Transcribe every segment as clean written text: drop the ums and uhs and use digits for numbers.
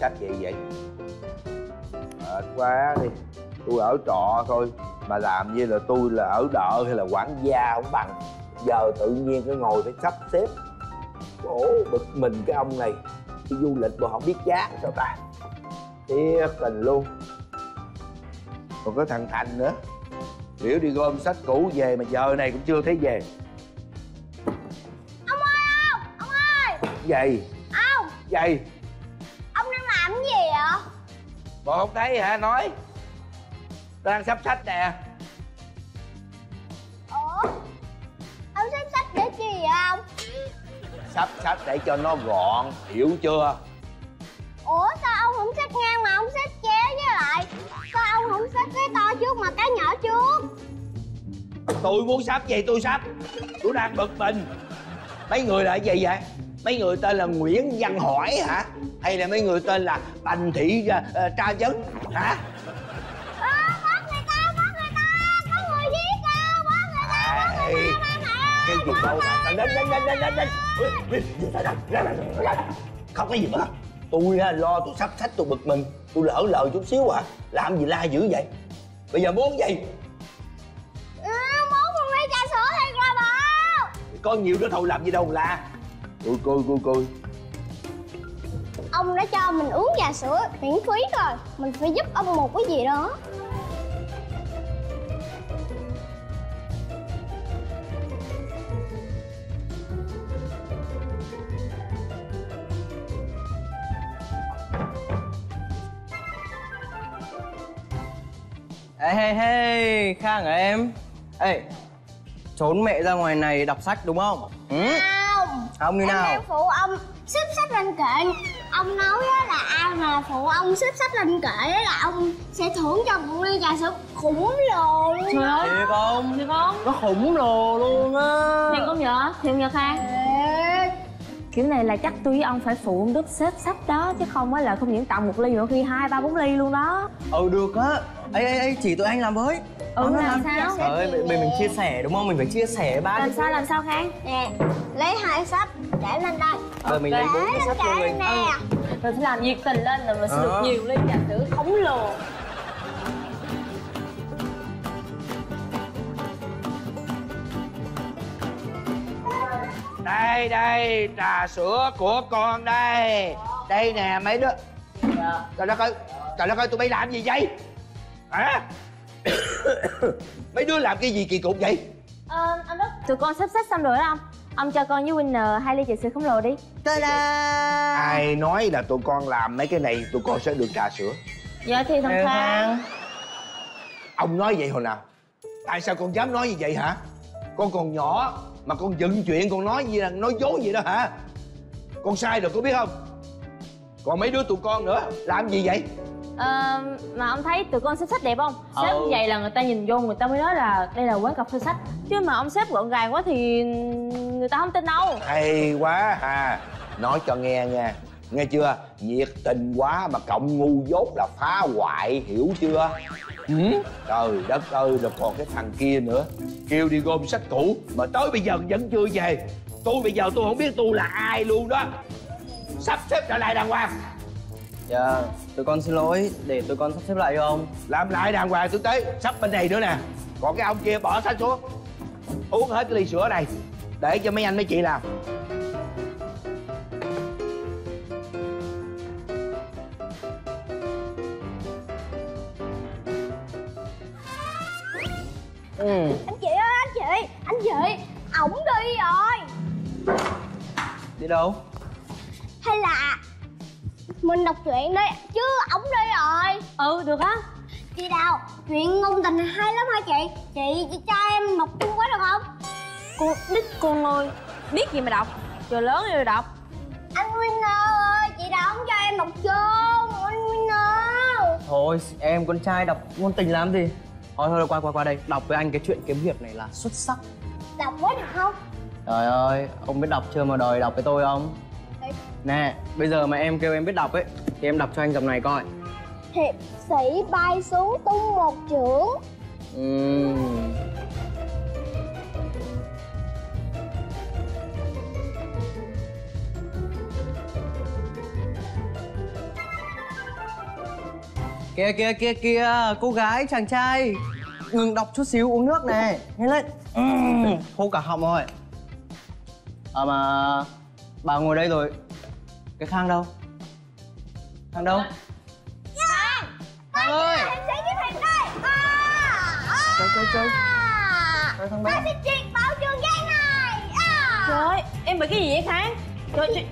sát chị vậy? Mệt quá đi, tôi ở trọ thôi mà làm như là tôi là ở đợ hay là quản gia không bằng. Giờ tự nhiên cứ ngồi phải sắp xếp. Khổ bực mình cái ông này, đi du lịch mà không biết giá sao ta. Thiệt tình luôn. Còn có thằng Thành nữa, biểu đi gom sách cũ về mà giờ này cũng chưa thấy về. Ông ơi, ông ơi. Gì? Ông. Gì? Ông đang làm cái gì vậy? Bộ không thấy hả? Nói. Tôi đang sắp sách nè. Ủa? Ông sắp sách để chi vậy ông? Sắp sách để cho nó gọn, hiểu chưa? Ủa sao ông không xách ngang mà ông xách chéo với lại? Sao ông không xách cái to trước mà cái nhỏ trước? Tôi muốn xách gì tôi xách. Tôi đang bực mình. Mấy người là gì vậy? Mấy người tên là Nguyễn Văn Hỏi hả? Hay là mấy người tên là Bành Thị Tra Vấn hả? Có người giết đâu, có người ta. Cái gì đâu mà? Đến. Không có gì nữa. Tôi lo tôi sắp sách tôi bực mình. Tôi lỡ lời chút xíu à. Làm gì la dữ vậy? Bây giờ muốn gì? Muốn một ly trà sữa thiệt là bao. Có nhiều đó thôi làm gì đâu la. Ôi coi. Ông đã cho mình uống trà sữa miễn phí rồi. Mình phải giúp ông một cái gì đó. Hey, Khang hả em? Ê, trốn mẹ ra ngoài này đọc sách đúng không? Không. Không như nào? Em đang phụ ông xếp sách lên kệ. Ông nói là ai mà phụ ông xếp sách lên kệ là ông sẽ thưởng cho một ly trà sữa khủng lồ luôn. Trời ơi. Thiệt không? Thiệt không? Nó khủng lồ luôn á. Thiệt không vậy? Thiệt không vậy Khang? Thiệt. Kiểu này là chắc tôi với ông phải phụ ông Đức xếp sách đó. Chứ không á là không những tặng một ly nữa khi 2, 3, 4 ly luôn đó. Ừ được á. Ê, chỉ tụi anh làm với. Làm sao? Trời ơi, mình chia sẻ đúng không? Mình phải chia sẻ ba. Làm sao Khang? Nè, lấy 2 sách để lên đây. Mình lấy 4 cái sách cho mình. Mình phải làm nhiệt tình lên là mình sẽ được nhiều ly trà sữa khổng lồ. Đây, trà sữa của con đây. Đây nè mấy đứa. Trời đất ơi, tụi bay làm gì vậy? Hả? Mấy đứa làm cái gì kỳ cục vậy? Anh Đức, tụi con sắp xếp xong rồi đó ông cho con với Winner 2 ly trà sữa khổng lồ đi. Ta-da! Ai nói là tụi con làm mấy cái này tụi con sẽ được trà sữa? Dạ thì thằng Khang. Ông nói vậy hồi nào? Tại sao con dám nói như vậy hả? Con còn nhỏ mà con dựng chuyện con nói gì là nói dối vậy đó hả? Con sai rồi, có biết không? Còn mấy đứa tụi con nữa làm gì vậy? Mà ông thấy tụi con xếp sách đẹp không? Xếp như vậy là người ta nhìn vô người ta mới nói là đây là quán cà phê sách. Chứ mà ông xếp gọn gàng quá thì người ta không tin đâu. Hay quá hà. Nói cho nghe nha. Nghe chưa? Nhiệt tình quá mà cộng ngu dốt là phá hoại, hiểu chưa? Trời đất ơi, rồi còn cái thằng kia nữa, kêu đi gom sách cũ mà tới bây giờ vẫn chưa về. Tôi bây giờ tôi không biết tôi là ai luôn đó. Sắp xếp trở lại đàng hoàng. Dạ, tụi con xin lỗi, để tụi con sắp xếp lại cho ông. Làm lại đàng hoàng tử tế, sắp bên này nữa nè. Còn cái ông kia bỏ sách xuống, uống hết cái ly sữa này, để cho mấy anh mấy chị làm. Anh chị ơi, anh chị, ổng đi rồi. Đi đâu? Hay là mình đọc truyện đi, chứ ổng đi rồi. Được á. Chị Đào, chuyện ngôn tình hay lắm hả chị? Chị cho em đọc chung quá được không? Cô Đức con ơi, biết gì mà đọc, trời lớn rồi đọc. Anh Winner ơi, chị Đào không cho em đọc chung, anh Winner. Thôi em con trai đọc ngôn tình làm gì? Thôi qua đây, đọc với anh cái chuyện kiếm hiệp này là xuất sắc. Đọc quá được không? Trời ơi, ông biết đọc chưa mà đòi đọc với tôi không? Nè, bây giờ mà em kêu em biết đọc ấy thì em đọc cho anh dòng này coi. Hiệp sĩ bay xuống tung một chưởng. Kìa kìa kìa kìa, cô gái chàng trai ngừng đọc chút xíu, uống nước này, nhanh lên. Khô cả họng rồi. À mà bà ngồi đây rồi, cái Khang đâu? Khang đâu? Khang! Khang ơi! Em sẽ giúp hình đây! Trời! Ta sẽ triệt bảo Trường Giang này! Trời, em bị cái gì vậy Khang? Trời!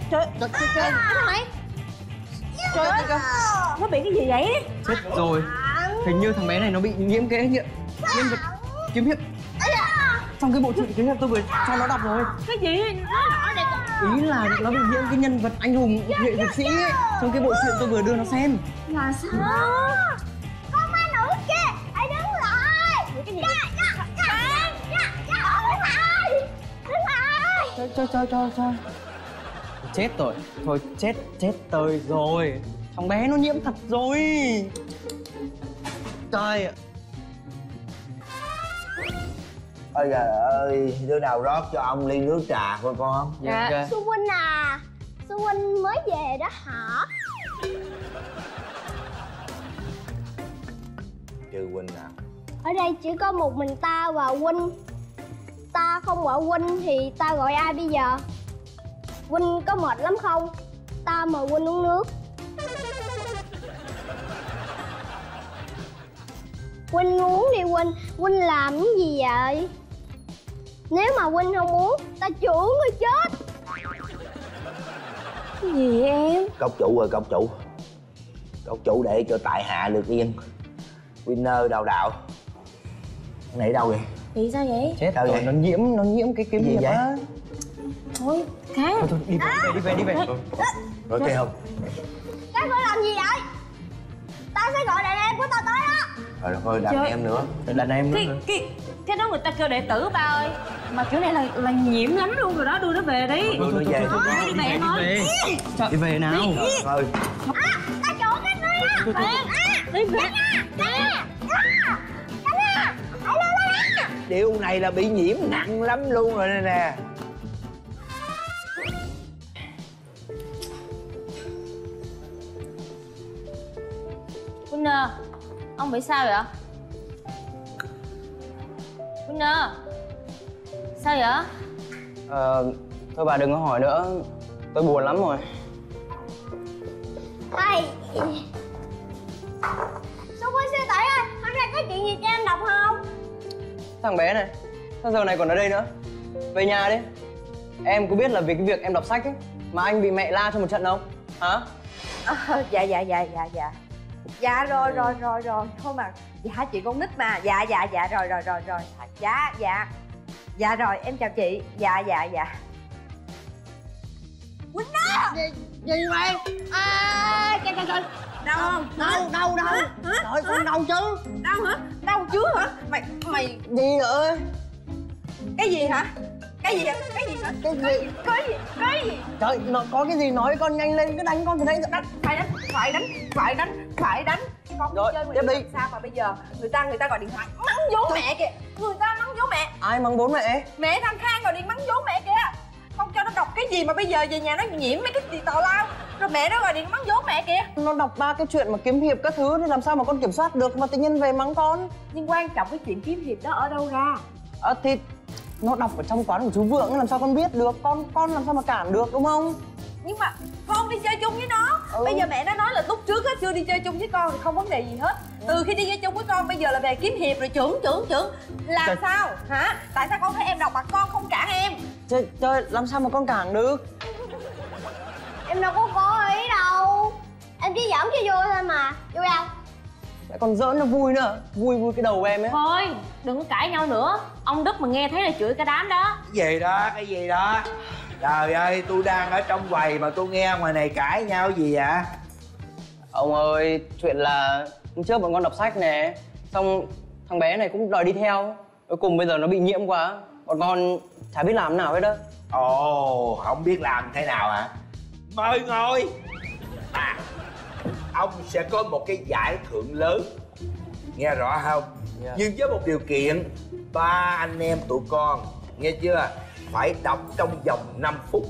Trời ơi, nó bị cái gì vậy? Chết rồi, hình như thằng bé này nó bị nhiễm cái nhiễm vật kiếm hiệp trong cái bộ truyện kiếm hiệp tôi vừa cho nó đọc rồi. Cái gì? Ý là nó bị nhiễm cái nhân vật anh hùng nghệ thuật sĩ ấy, trong cái bộ truyện tôi vừa đưa nó xem. Là sao? Con ma nữ kia, hãy đứng lại. Cái gì? Trời. Chết rồi, thôi chết tơi rồi. Thằng bé nó nhiễm thật rồi. Trời ơi trời ơi, đứa nào rót cho ông ly nước trà coi con không? Dạ. Xuân Huynh à, Xuân Huynh mới về đó hả? Trừ Huynh à? Ở đây chỉ có một mình ta và Huynh. Ta không gọi Huynh thì ta gọi ai bây giờ? Huynh có mệt lắm không? Ta mời Huynh uống nước. Huynh uống đi Huynh. Huynh làm cái gì vậy? Nếu mà Huynh không uống, ta chửi ngươi chết. Cái gì vậy em? Cốc chủ rồi, cốc chủ. Cốc chủ để cho tại hạ được yên. Winner đào đạo. Cái này đâu vậy? Vì sao vậy? Chết rồi, nó nhiễm cái kiếm gì vậy? Thôi Khang, thôi đi về. Rồi kêu không? Các ngươi làm gì vậy? Ta sẽ gọi đàn em của ta tới đó. Rồi thôi đàn em nữa, cái đó người ta kêu đệ tử ba ơi. Mà kiểu này là nhiễm lắm luôn rồi đó, đưa nó về đi. Thôi đi về. Đi về nào. Thôi. Ta chỗ cái đi. Đi về. Điều này là bị nhiễm nặng lắm luôn rồi nè. Winner, ông bị sao vậy? Winner, sao vậy? Thôi bà đừng có hỏi nữa, tôi buồn lắm rồi. Ai? Sao quên sư tỷ ơi, hôm nay có chuyện gì cho em đọc không? Thằng bé này, sao giờ này còn ở đây nữa? Về nhà đi. Em có biết là vì cái việc em đọc sách ấy mà anh bị mẹ la cho một trận không? Hả? Dạ. Dạ rồi. Thôi mà, dạ chị con nít mà. Dạ rồi. Dạ rồi, em chào chị. Dạ. Quýnh đó. Gì vậy? Trời. Đau không? Đau. Trời con đau chứ. Đau hả? Đau chứ hả? Mày gì nữa? Cái gì hả? Cái gì? Trời, nó có cái gì nói con nhanh lên, cứ đánh con từ đây. Phải đánh. Con rồi, chơi người đi. Sao mà bây giờ người ta gọi điện thoại mắng vú mẹ kìa. Người ta mắng vú mẹ. Ai mắng bốn mẹ? Mẹ thằng Khang gọi điện mắng vú mẹ kìa. Con cho nó đọc cái gì mà bây giờ về nhà nó nhiễm mấy cái gì tào lao. Rồi mẹ nó gọi điện mắng vú mẹ kìa. Nó đọc ba cái chuyện mà kiếm hiệp các thứ thì làm sao mà con kiểm soát được mà tự nhiên về mắng con. Nhưng quan trọng cái chuyện kiếm hiệp đó ở đâu ra? Thì nó đọc ở trong quán của chú Vượng, làm sao con biết được, con làm sao mà cản được, đúng không? Nhưng mà con đi chơi chung với nó. Bây giờ mẹ nó nói là lúc trước á chưa đi chơi chung với con thì không vấn đề gì hết. Từ khi đi chơi chung với con bây giờ là về kiếm hiệp rồi trưởng làm trời. Sao hả? Tại sao con thấy em đọc mà con không cản em? Trời, làm sao mà con cản được? Em đâu có ý đâu, em chỉ giỡn cho vui thôi mà. Vui đâu? Lại còn giỡn nó vui nữa, vui cái đầu em ấy. Thôi, đừng có cãi nhau nữa. Ông Đức mà nghe thấy là chửi cả đám đó. Cái gì đó. Trời ơi, tôi đang ở trong quầy mà tôi nghe ngoài này cãi nhau gì vậy? Ông ơi, chuyện là hôm trước bọn con đọc sách nè, xong thằng bé này cũng đòi đi theo. Cuối cùng bây giờ nó bị nhiễm quá, bọn con chả biết làm nào hết đó. Ồ, không biết làm thế nào hả? Mời ngồi. Ông sẽ có một cái giải thưởng lớn, nghe rõ không? Nhưng với một điều kiện, ba anh em tụi con nghe chưa, phải đọc trong vòng 5 phút.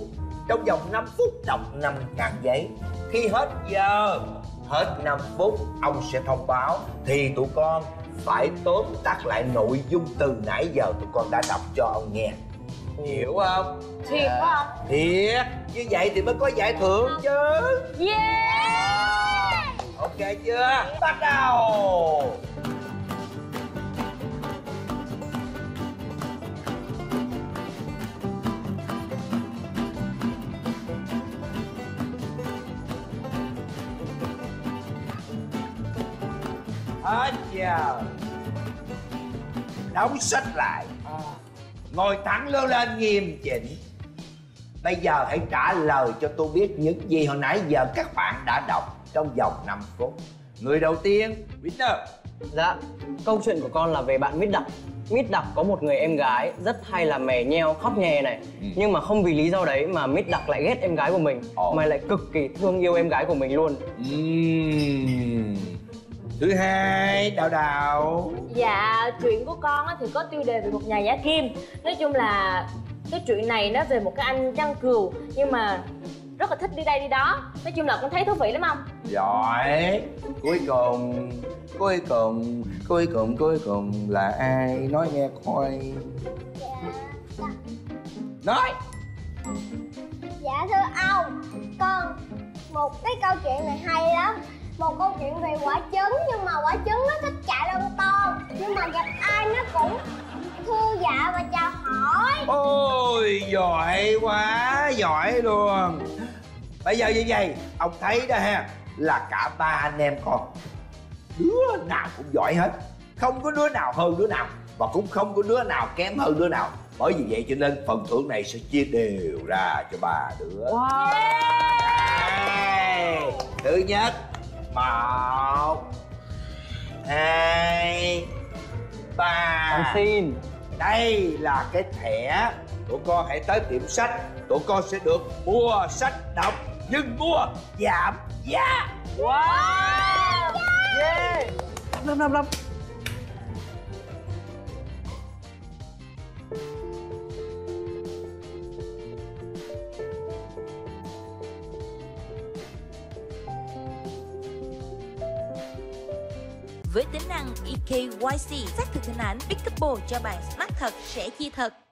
Trong vòng 5 phút đọc 5.000 giấy. Khi hết giờ hết 5 phút ông sẽ thông báo, thì tụi con phải tóm tắt lại nội dung từ nãy giờ tụi con đã đọc cho ông nghe. Hiểu không? Thiệt không? Thiệt. Như vậy thì mới có giải thưởng chứ. Yeah. Ok chưa? Bắt đầu. Hết giờ. Đóng sách lại. Ngồi thẳng lưng lên nghiêm chỉnh. Bây giờ hãy trả lời cho tôi biết những gì hồi nãy giờ các bạn đã đọc trong vòng 5 phút. Người đầu tiên, Winner. Dạ, câu chuyện của con là về bạn Mít Đặc. Mít Đặc có một người em gái rất hay là mè nheo, khóc nhè này. Nhưng mà không vì lý do đấy mà Mít Đặc lại ghét em gái của mình, mà lại cực kỳ thương yêu em gái của mình luôn. Thứ hai, Đào Đào. Dạ, chuyện của con thì có tiêu đề về một nhà giả kim. Nói chung là cái chuyện này nó về một cái anh chăn cừu, nhưng mà rất là thích đi đây đi đó. Nói chung là con thấy thú vị lắm không? Giỏi. Cuối cùng là ai? Nói nghe coi. Dạ. Nói. Dạ thưa ông, con một cái câu chuyện này hay lắm. Một câu chuyện về quả trứng, nhưng mà quả trứng nó thích chạy lon ton, nhưng mà gặp ai nó cũng thưa dạ và chào hỏi. Ôi giỏi quá, giỏi luôn. Bây giờ như vậy, ông thấy đó ha, là cả ba anh em con đứa nào cũng giỏi hết, không có đứa nào hơn đứa nào và cũng không có đứa nào kém hơn đứa nào. Bởi vì vậy cho nên phần thưởng này sẽ chia đều ra cho ba đứa. Wow. Hey, thứ nhất, 1, 2, 3. Con xin. Đây là cái thẻ. Tụi con hãy tới tiệm sách. Tụi con sẽ được mua sách đọc, nhưng mua giảm giá. Wow. Yeah. 5. Với tính năng EKYC xác thực hình ảnh Pickable cho bạn smart thật sẽ chia thật.